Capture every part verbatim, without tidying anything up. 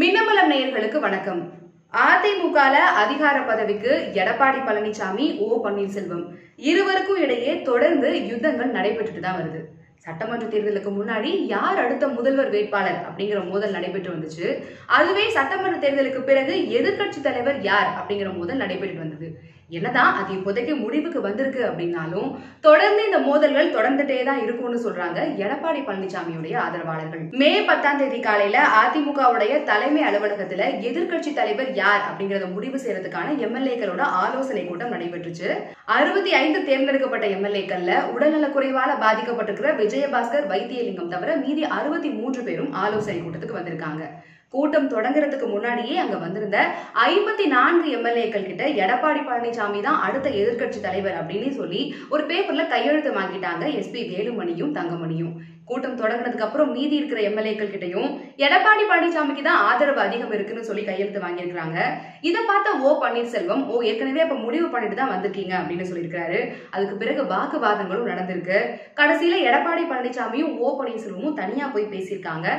மின்னம்பலம் நேயர்களுக்கு வணக்கம். அதிமுகல அதிகார பதவிக்கு எடப்பாடி பழனிசாமி, ஓ பன்னீர்செல்வம் இருவருக்கும் இடையே தொடர்ந்து யுத்தங்கள் நடைபெற்றுட்டு தான் வருது. சட்டமன்ற தேர்தலுக்கு முன்னாடி யார் அடுத்த முதல்வர் வேட்பாளர் அப்படிங்கிற மோதல் நடைபெற்று வந்துச்சு. அதுவே சட்டமன்ற தேர்தலுக்கு பிறகு எதிர்கட்சி தலைவர் யார் அப்படிங்கிற மோதல் நடைபெற்று வந்தது. என்னதான் அது இப்போதைக்கு முடிவுக்கு வந்திருக்கு அப்படின்னாலும் தொடர்ந்து இந்த மோதல்கள் தொடர்ந்துட்டே தான் இருக்கும்னு சொல்றாங்க எடப்பாடி பழனிசாமியுடைய ஆதரவாளர்கள். மே பத்தாம் தேதி காலையில அதிமுகவுடைய தலைமை அலுவலகத்துல எதிர்கட்சி தலைவர் யார் அப்படிங்கறத முடிவு செய்யறதுக்கான எம்எல்ஏக்களோட ஆலோசனை கூட்டம் நடைபெற்றுச்சு. அறுபத்தி ஐந்து தேர்ந்தெடுக்கப்பட்ட எம்எல்ஏக்கள்ல உடல்நலக்குறைவால பாதிக்கப்பட்டிருக்கிற விஜயபாஸ்கர் வைத்தியலிங்கம் தவிர மீதி அறுபத்தி மூன்று பேரும் ஆலோசனை கூட்டத்துக்கு வந்திருக்காங்க. கூட்டம் தொடங்குறதுக்கு முன்னாடியே அங்க வந்திருந்த ஐம்பத்தி நான்கு எம்எல்ஏக்கள் கிட்ட எடப்பாடி பழனிசாமி தான் அடுத்த எதிர்கட்சி தலைவர் அப்படின்னு சொல்லி ஒரு பேப்பர்ல கையெழுத்து வாங்கிட்டாங்க எஸ்பி வேலுமணியும் தங்கமணியும். கூட்டம் தொடங்கினதுக்கு அப்புறம் மீதி இருக்கிற எம்எல்ஏக்கள் கிட்டையும் எடப்பாடி பழனிசாமிக்கு தான் ஆதரவு அதிகம் இருக்குன்னு சொல்லி கையெழுத்து வாங்கியிருக்காங்க. இதை பார்த்த ஓ பன்னீர்செல்வம், ஓ ஏற்கனவே அப்ப முடிவு பண்ணிட்டு தான் வந்திருக்கீங்க அப்படின்னு சொல்லியிருக்காரு. அதுக்கு பிறகு வாக்குவாதங்களும் நடந்திருக்கு. கடைசியில எடப்பாடி பழனிசாமியும் ஓ பன்னீர்செல்வமும் தனியா போய் பேசியிருக்காங்க.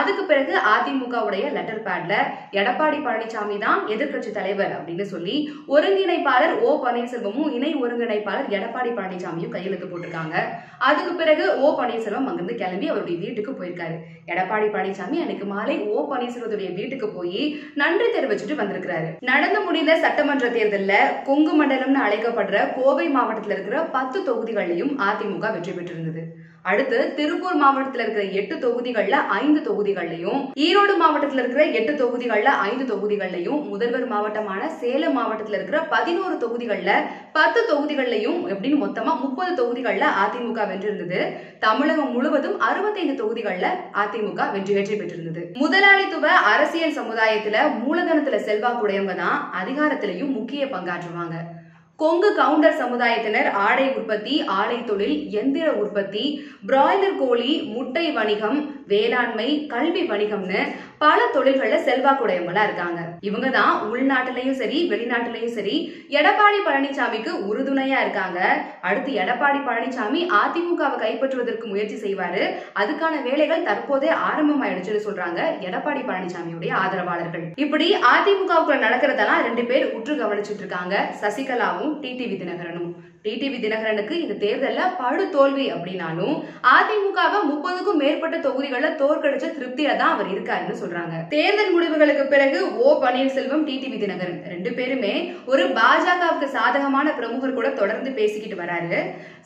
அதுக்கு பிறகு அதிமுகவுடைய லெட்டர் பேட்ல எடப்பாடி பழனிசாமி தான் எதிர்கட்சி தலைவர் அப்படின்னு சொல்லி ஒருங்கிணைப்பாளர் ஓ பன்னீர்செல்வமும் இணை ஒருங்கிணைப்பாளர் எடப்பாடி பழனிசாமியும் கையெழுத்து போட்டிருக்காங்க. அதுக்கு பிறகு ஓ பன்னீர்செல்வம் அங்கிருந்து கிளம்பி அவருடைய வீட்டுக்கு போயிருக்காரு. எடப்பாடி பழனிசாமி அன்னைக்கு மாலை ஓ பன்னீர்செல்வத்துடைய வீட்டுக்கு போய் நன்றி தெரிவிச்சுட்டு வந்திருக்கிறாரு. நடந்து முடிந்த சட்டமன்ற தேர்தலில் கொங்கு மண்டலம்னு அழைக்கப்படுற கோவை மாவட்டத்தில் இருக்கிற பத்து தொகுதிகளிலும் அதிமுக வெற்றி பெற்றிருந்தது. அடுத்து திருப்பூர் மாவட்டத்தில் இருக்கிற எட்டு தொகுதிகள்ல ஐந்து தொகுதிகளையும், ஈரோடு மாவட்டத்தில் இருக்கிற எட்டு தொகுதிகள்ல ஐந்து தொகுதிகளையும், முதல்வர் மாவட்டமான சேலம் மாவட்டத்தில் இருக்கிற பதினோரு தொகுதிகள்ல பத்து தொகுதிகளையும் எப்படின்னு மொத்தமா முப்பது தொகுதிகள்ல அதிமுக வென்றிருந்தது. தமிழகம் முழுவதும் அறுபத்தைந்து தொகுதிகள்ல அதிமுக வெற்றி வெற்றி பெற்றிருந்தது. முதலாளித்துவ அரசியல் சமுதாயத்துல மூலதனத்துல செல்வாக்குடையவங்க தான் அதிகாரத்திலையும் முக்கிய பங்காற்றுவாங்க. கொங்கு கவுண்டர் சமுதாயத்தினர் ஆடை உற்பத்தி, ஆலை தொழில், எந்திர உற்பத்தி, பிராய்லர் கோழி, முட்டை வணிகம், வேளாண்மை, கல்வி வணிகம்னு பல தொழில்கள்ல செல்வாக்குடையவங்களா இருக்காங்க. இவங்க தான் உள்நாட்டிலையும் சரி வெளிநாட்டிலையும் சரி எடப்பாடி பழனிசாமிக்கு உறுதுணையா இருக்காங்க. அடுத்து எடப்பாடி பழனிசாமி அதிமுகவை கைப்பற்றுவதற்கு முயற்சி செய்வாரு. அதுக்கான வேலைகள் தற்போதே ஆரம்பமாயிடுச்சுன்னு சொல்றாங்க எடப்பாடி பழனிசாமியுடைய ஆதரவாளர்கள். இப்படி அதிமுகவுக்குள்ள நடக்கிறதெல்லாம் ரெண்டு பேர் உற்று கவனிச்சுட்டு இருக்காங்க, சசிகலாவும் டிடிவி தினகரனும். டிடிவி தினகரனுக்கு இந்த தேர்தல்ல படு தோல்வி அப்படின்னாலும் அதிமுகவை முப்பதுக்கும் மேற்பட்ட தொகுதிகள்ல தோற்கடிச்ச திருப்தியில தான் அவர் இருக்காருன்னு சொல்றாங்க. தேர்தல் முடிவுகளுக்கு பிறகு ஓ பன்னீர்செல்வம், டிடிவி தினகரன் ரெண்டு பேருமே ஒரு பாஜகவுக்கு சாதகமான பிரமுகர் கூட தொடர்ந்து பேசிக்கிட்டு வராரு.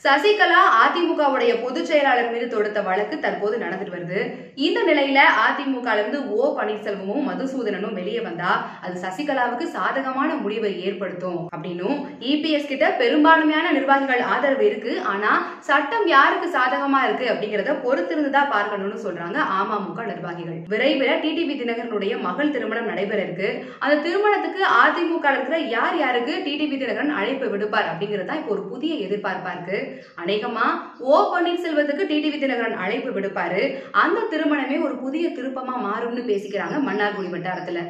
சசிகலா அதிமுகவுடைய பொதுச் செயலாளர் மீது தொடுத்த வழக்கு தற்போது நடந்துட்டு வருது. இந்த நிலையில அதிமுகல இருந்து ஓ பன்னீர்செல்வமும் மதுசூதனனும் வெளியே வந்தா அது சசிகலாவுக்கு சாதகமான முடிவை ஏற்படுத்தும் அப்படின்னும், இபிஎஸ் கிட்ட பெரும்பான்மையான நிர்வாகிகள் ஆதரவு இருக்கு, ஆனா சட்டம் யாருக்கு சாதகமா இருக்கு அப்படிங்கறத பொறுத்திருந்ததா பார்க்கணும்னு சொல்றாங்க அமமுக நிர்வாகிகள். விரைவில் டிடிவி தினகரனுடைய மகள் திருமணம் நடைபெற இருக்கு. அந்த திருமணத்துக்கு அதிமுக இருக்கிற யார் யாருக்கு டிடிவி தினகரன் அழைப்பு விடுப்பார் அப்படிங்கறதா இப்போ ஒரு புதிய எதிர்பார்ப்பா இருக்கு. அநேகமா ஓ பன்னீர்செல்வத்துக்கு டிடிவி தினகரன் அழைப்பு விடுப்பாரு. அந்த திருமணமே ஒரு புதிய திருப்பமா மாறும்னு பேசிக்கிறாங்க மன்னார்குடி வட்டாரத்துல.